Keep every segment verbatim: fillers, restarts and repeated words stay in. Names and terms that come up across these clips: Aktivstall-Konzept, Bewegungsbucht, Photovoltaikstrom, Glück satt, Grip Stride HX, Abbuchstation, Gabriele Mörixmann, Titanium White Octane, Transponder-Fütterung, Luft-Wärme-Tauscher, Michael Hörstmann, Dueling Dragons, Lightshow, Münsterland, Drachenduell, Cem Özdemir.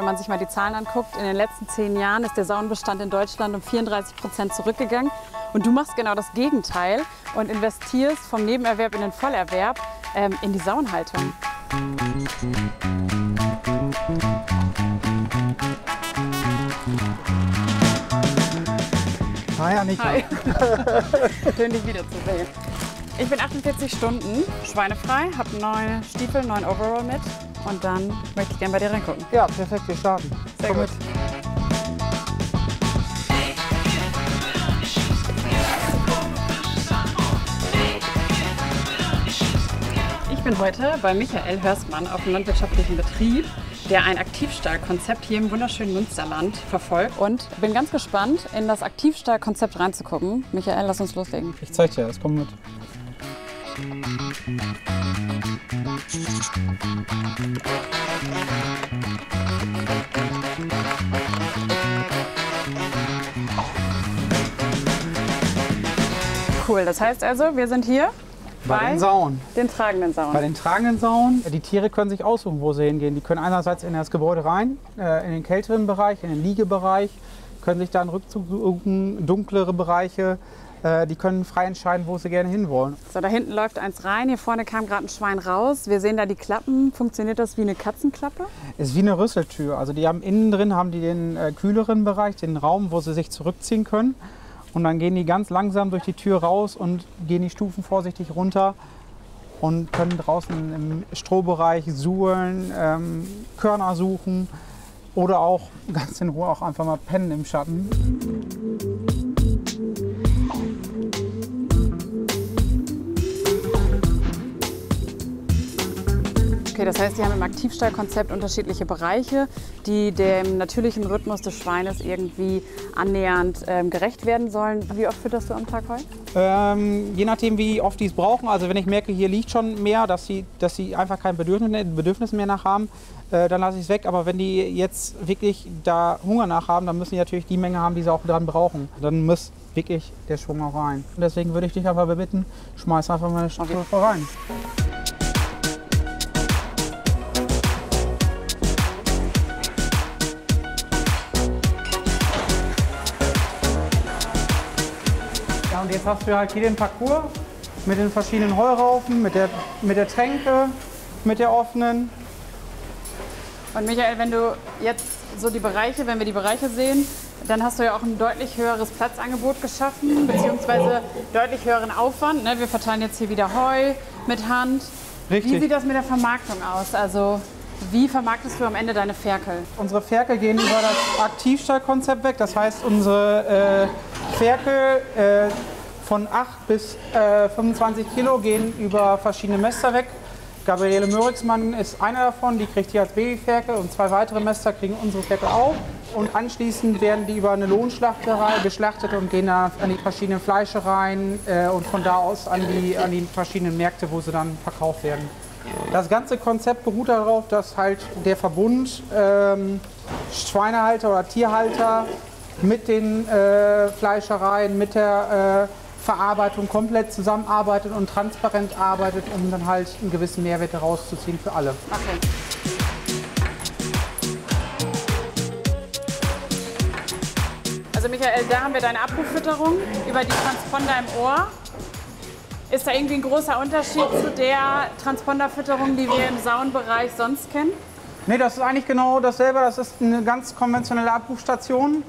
Wenn man sich mal die Zahlen anguckt, in den letzten zehn Jahren ist der Sauenbestand in Deutschland um vierunddreißig Prozent zurückgegangen. Und du machst genau das Gegenteil und investierst vom Nebenerwerb in den Vollerwerb ähm, in die Sauenhaltung. Hi Annika. Hi. Schön, dich wiederzusehen. Ich bin achtundvierzig Stunden schweinefrei, habe neun Stiefel, neun Overall mit und dann möchte ich gerne bei dir reingucken. Ja, perfekt, wir starten. Sehr gut. Ich bin heute bei Michael Hörstmann auf dem landwirtschaftlichen Betrieb, der ein Aktivstall-Konzept hier im wunderschönen Münsterland verfolgt. Und bin ganz gespannt, in das Aktivstall-Konzept reinzugucken. Michael, lass uns loslegen. Ich zeig dir, das kommt mit. Cool, das heißt also, wir sind hier bei, bei den Sauen. Den tragenden Sauen. Bei den tragenden Sauen. Die Tiere können sich aussuchen, wo sie hingehen. Die können einerseits in das Gebäude rein, in den kälteren Bereich, in den Liegebereich, können sich dann Rückzug suchen, dunklere Bereiche. Die können frei entscheiden, wo sie gerne hinwollen. So, da hinten läuft eins rein, hier vorne kam gerade ein Schwein raus. Wir sehen da die Klappen. Funktioniert das wie eine Katzenklappe? Ist wie eine Rüsseltür. Also die haben innen drin haben die den äh, kühleren Bereich, den Raum, wo sie sich zurückziehen können. Und dann gehen die ganz langsam durch die Tür raus und gehen die Stufen vorsichtig runter und können draußen im Strohbereich suhlen, ähm, Körner suchen oder auch ganz in Ruhe auch einfach mal pennen im Schatten. Okay, das heißt, die haben im Aktivstall-Konzept unterschiedliche Bereiche, die dem natürlichen Rhythmus des Schweines irgendwie annähernd ähm, gerecht werden sollen. Wie oft fütterst du am Tag Heu? Ähm, je nachdem, wie oft die es brauchen. Also wenn ich merke, hier liegt schon mehr, dass sie, dass sie einfach kein Bedürfnis, Bedürfnis mehr nach haben, äh, dann lasse ich es weg. Aber wenn die jetzt wirklich da Hunger nach haben, dann müssen die natürlich die Menge haben, die sie auch dran brauchen. Dann muss wirklich der Schwung auch rein. Und deswegen würde ich dich einfach bitten, schmeiß einfach mal eine Struktur okay. rein. Und jetzt hast du halt hier den Parcours mit den verschiedenen Heuraufen, mit der, mit der Tränke, mit der offenen. Und Michael, wenn du jetzt so die Bereiche, wenn wir die Bereiche sehen, dann hast du ja auch ein deutlich höheres Platzangebot geschaffen, beziehungsweise deutlich höheren Aufwand. Ne? Wir verteilen jetzt hier wieder Heu mit Hand. Richtig. Wie sieht das mit der Vermarktung aus? Also wie vermarktest du am Ende deine Ferkel? Unsere Ferkel gehen über das Aktivstall-Konzept weg. Das heißt, unsere äh, Ferkel äh, von acht bis fünfundzwanzig Kilo gehen über verschiedene Mäster weg. Gabriele Mörixmann ist einer davon, die kriegt hier als Babyferkel und zwei weitere Mäster kriegen unsere Ferkel auch. Und anschließend werden die über eine Lohnschlachterei geschlachtet und gehen dann an die verschiedenen Fleischereien äh, und von da aus an die, an die verschiedenen Märkte, wo sie dann verkauft werden. Das ganze Konzept beruht darauf, dass halt der Verbund ähm, Schweinehalter oder Tierhalter mit den äh, Fleischereien, mit der äh, Verarbeitung komplett zusammenarbeitet und transparent arbeitet, um dann halt einen gewissen Mehrwert herauszuziehen für alle. Okay. Also Michael, da haben wir deine Abbuchfütterung über die Transponder im Ohr. Ist da irgendwie ein großer Unterschied zu der Transponder-Fütterung, die wir im Sauenbereich sonst kennen? Nee, das ist eigentlich genau dasselbe. Das ist eine ganz konventionelle Abbuchstation.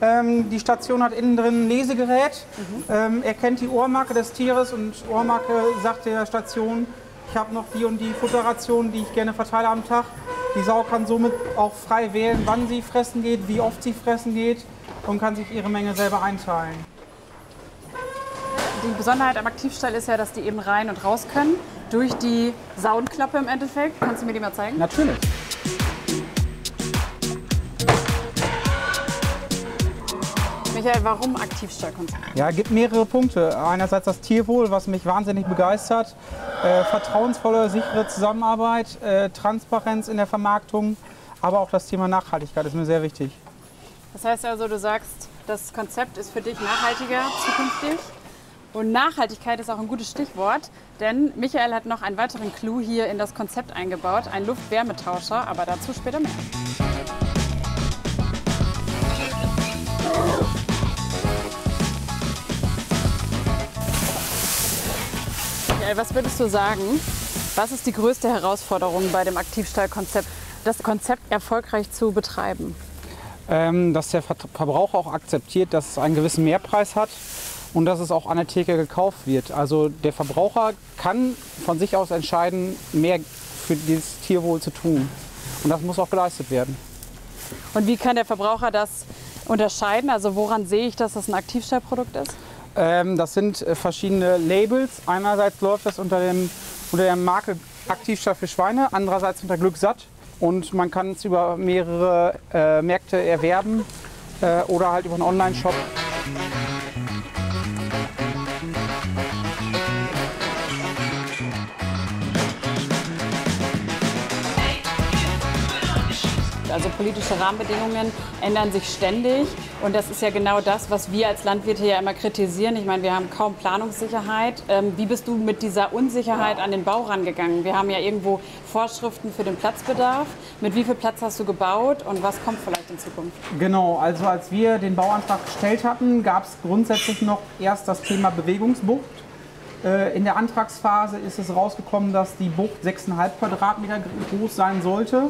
Ähm, die Station hat innen drin ein Lesegerät. Mhm. Ähm, erkennt die Ohrmarke des Tieres und Ohrmarke sagt der Station, ich habe noch die und die Futterration, die ich gerne verteile am Tag. Die Sau kann somit auch frei wählen, wann sie fressen geht, wie oft sie fressen geht und kann sich ihre Menge selber einteilen. Die Besonderheit am Aktivstall ist ja, dass die eben rein und raus können, durch die Sauenklappe im Endeffekt. Kannst du mir die mal zeigen? Natürlich. Michael, warum Aktivstall-Konzept? Ja, es gibt mehrere Punkte. Einerseits das Tierwohl, was mich wahnsinnig begeistert. Äh, vertrauensvolle, sichere Zusammenarbeit, äh, Transparenz in der Vermarktung, aber auch das Thema Nachhaltigkeit ist mir sehr wichtig. Das heißt also, du sagst, das Konzept ist für dich nachhaltiger zukünftig? Und Nachhaltigkeit ist auch ein gutes Stichwort, denn Michael hat noch einen weiteren Clou hier in das Konzept eingebaut, einen Luft-Wärme-Tauscher, aber dazu später mehr. Michael, was würdest du sagen, was ist die größte Herausforderung bei dem Aktivstall-Konzept, das Konzept erfolgreich zu betreiben? Ähm, dass der Verbraucher auch akzeptiert, dass es einen gewissen Mehrpreis hat und dass es auch an der Theke gekauft wird. Also der Verbraucher kann von sich aus entscheiden, mehr für dieses Tierwohl zu tun. Und das muss auch geleistet werden. Und wie kann der Verbraucher das unterscheiden? Also woran sehe ich, dass das ein Aktivstallprodukt ist? Ähm, das sind verschiedene Labels. Einerseits läuft das unter, dem, unter der Marke Aktivstall für Schweine, andererseits unter Glück satt. Und man kann es über mehrere äh, Märkte erwerben äh, oder halt über einen Online-Shop. Also politische Rahmenbedingungen ändern sich ständig und das ist ja genau das, was wir als Landwirte ja immer kritisieren. Ich meine, wir haben kaum Planungssicherheit. Ähm, wie bist du mit dieser Unsicherheit an den Bau rangegangen? Wir haben ja irgendwo Vorschriften für den Platzbedarf. Mit wie viel Platz hast du gebaut und was kommt vielleicht in Zukunft? Genau, also als wir den Bauantrag gestellt hatten, gab es grundsätzlich noch erst das Thema Bewegungsbucht. Äh, in der Antragsphase ist es rausgekommen, dass die Bucht sechs Komma fünf Quadratmeter groß sein sollte.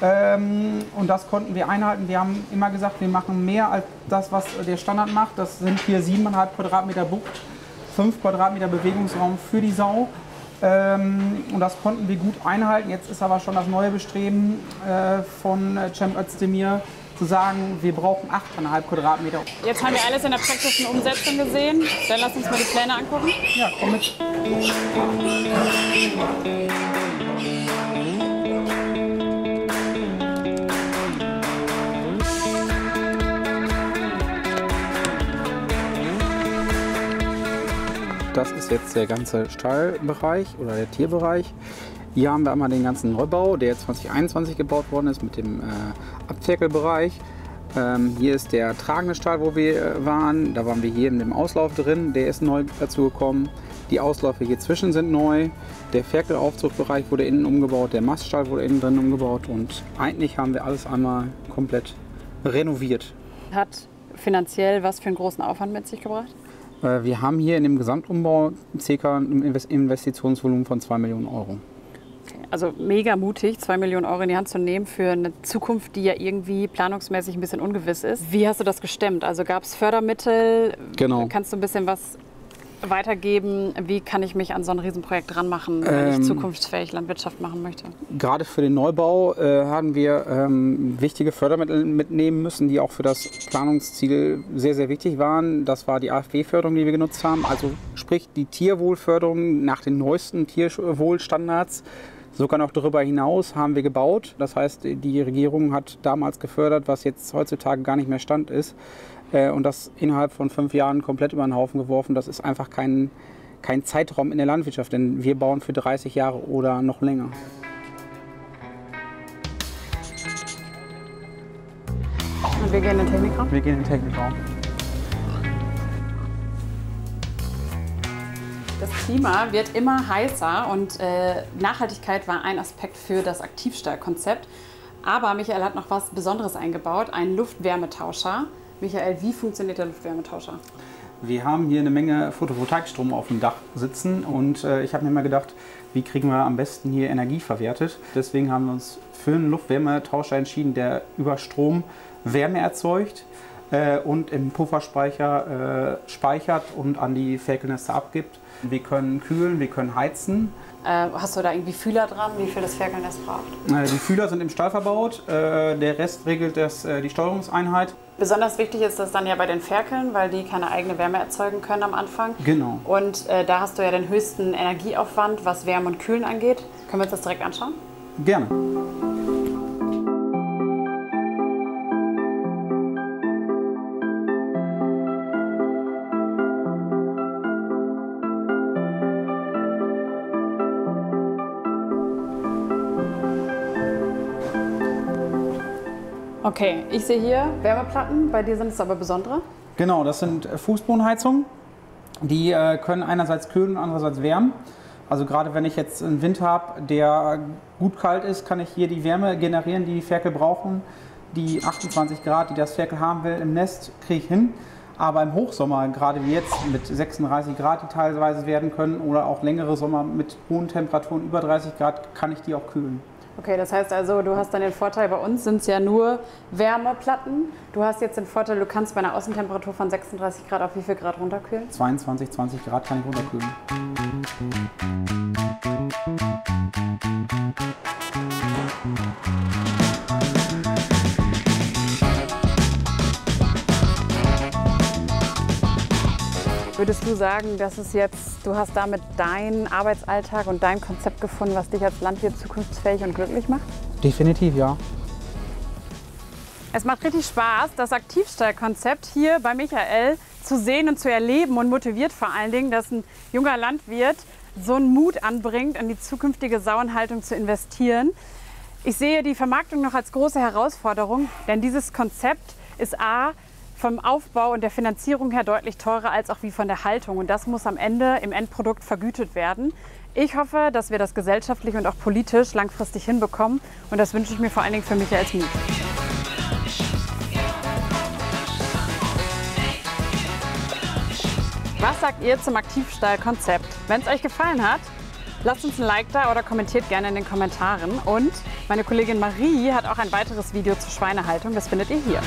Ähm, und das konnten wir einhalten. Wir haben immer gesagt, wir machen mehr als das, was der Standard macht. Das sind hier sieben Komma fünf Quadratmeter Bucht, fünf Quadratmeter Bewegungsraum für die Sau. Ähm, und das konnten wir gut einhalten. Jetzt ist aber schon das neue Bestreben äh, von Cem Özdemir zu sagen, wir brauchen acht Komma fünf Quadratmeter. Jetzt haben wir alles in der praktischen Umsetzung gesehen. Dann lass uns mal die Pläne angucken. Ja, komm mit. Das ist jetzt der ganze Stallbereich oder der Tierbereich. Hier haben wir einmal den ganzen Neubau, der zweitausendeinundzwanzig gebaut worden ist mit dem äh, Abferkelbereich. Ähm, hier ist der tragende Stall, wo wir äh, waren. Da waren wir hier in dem Auslauf drin. Der ist neu dazu gekommen. Die Ausläufe hier zwischen sind neu. Der Ferkelaufzuchtbereich wurde innen umgebaut. Der Maststall wurde innen drin umgebaut. Und eigentlich haben wir alles einmal komplett renoviert. Hat finanziell was für einen großen Aufwand mit sich gebracht? Wir haben hier in dem Gesamtumbau ca. ein Investitionsvolumen von zwei Millionen Euro. Also mega mutig, zwei Millionen Euro in die Hand zu nehmen für eine Zukunft, die ja irgendwie planungsmäßig ein bisschen ungewiss ist. Wie hast du das gestemmt? Also gab es Fördermittel? Genau. Kannst du ein bisschen was weitergeben? Wie kann ich mich an so ein Riesenprojekt ranmachen, wenn ähm, ich zukunftsfähig Landwirtschaft machen möchte? Gerade für den Neubau äh, haben wir ähm, wichtige Fördermittel mitnehmen müssen, die auch für das Planungsziel sehr, sehr wichtig waren. Das war die A F B-Förderung, die wir genutzt haben. Also sprich die Tierwohlförderung nach den neuesten Tierwohlstandards. Sogar noch darüber hinaus haben wir gebaut. Das heißt, die Regierung hat damals gefördert, was jetzt heutzutage gar nicht mehr Stand ist. Und das innerhalb von fünf Jahren komplett über den Haufen geworfen. Das ist einfach kein, kein Zeitraum in der Landwirtschaft, denn wir bauen für dreißig Jahre oder noch länger. Und wir gehen in den Technikraum? Wir gehen in den Technikraum. Das Klima wird immer heißer und äh, Nachhaltigkeit war ein Aspekt für das Aktivstall-Konzept. Aber Michael hat noch was Besonderes eingebaut, einen Luft-Wärme-Tauscher. Michael, wie funktioniert der Luft-Wärme-Tauscher? Wir haben hier eine Menge Photovoltaikstrom auf dem Dach sitzen und äh, ich habe mir mal gedacht, wie kriegen wir am besten hier Energie verwertet. Deswegen haben wir uns für einen Luft-Wärme-Tauscher entschieden, der über Strom Wärme erzeugt äh, und im Pufferspeicher äh, speichert und an die Ferkelnester abgibt. Wir können kühlen, wir können heizen. Hast du da irgendwie Fühler dran, wie viel das Ferkelnest braucht? Die Fühler sind im Stall verbaut, der Rest regelt das, die Steuerungseinheit. Besonders wichtig ist das dann ja bei den Ferkeln, weil die keine eigene Wärme erzeugen können am Anfang. Genau. Und da hast du ja den höchsten Energieaufwand, was Wärme und Kühlen angeht. Können wir uns das direkt anschauen? Gerne. Okay, ich sehe hier Wärmeplatten, bei dir sind es aber besondere? Genau, das sind Fußbodenheizungen, die äh, können einerseits kühlen und andererseits wärmen. Also gerade wenn ich jetzt einen Wind habe, der gut kalt ist, kann ich hier die Wärme generieren, die die Ferkel brauchen. Die achtundzwanzig Grad, die das Ferkel haben will im Nest, kriege ich hin. aber im Hochsommer, gerade wie jetzt mit sechsunddreißig Grad, die teilweise werden können, oder auch längere Sommer mit hohen Temperaturen über dreißig Grad, kann ich die auch kühlen. Okay, das heißt also, du hast dann den Vorteil, bei uns sind es ja nur Wärmeplatten. Du hast jetzt den Vorteil, du kannst bei einer Außentemperatur von sechsunddreißig Grad auf wie viel Grad runterkühlen? zweiundzwanzig, zwanzig Grad kann ich runterkühlen. Würdest du sagen, dass es jetzt, du hast damit deinen Arbeitsalltag und dein Konzept gefunden, was dich als Landwirt zukunftsfähig und glücklich macht? Definitiv, ja. Es macht richtig Spaß, das Aktivstall-Konzept hier bei Michael zu sehen und zu erleben, und motiviert vor allen Dingen, dass ein junger Landwirt so einen Mut anbringt, in die zukünftige Sauenhaltung zu investieren. Ich sehe die Vermarktung noch als große Herausforderung, denn dieses Konzept ist a vom Aufbau und der Finanzierung her deutlich teurer als auch wie von der Haltung. Und das muss am Ende im Endprodukt vergütet werden. Ich hoffe, dass wir das gesellschaftlich und auch politisch langfristig hinbekommen. Und das wünsche ich mir vor allen Dingen für mich als Mut. Was sagt ihr zum Aktivstall-Konzept? Wenn es euch gefallen hat, lasst uns ein Like da oder kommentiert gerne in den Kommentaren. Und meine Kollegin Marie hat auch ein weiteres Video zur Schweinehaltung. Das findet ihr hier.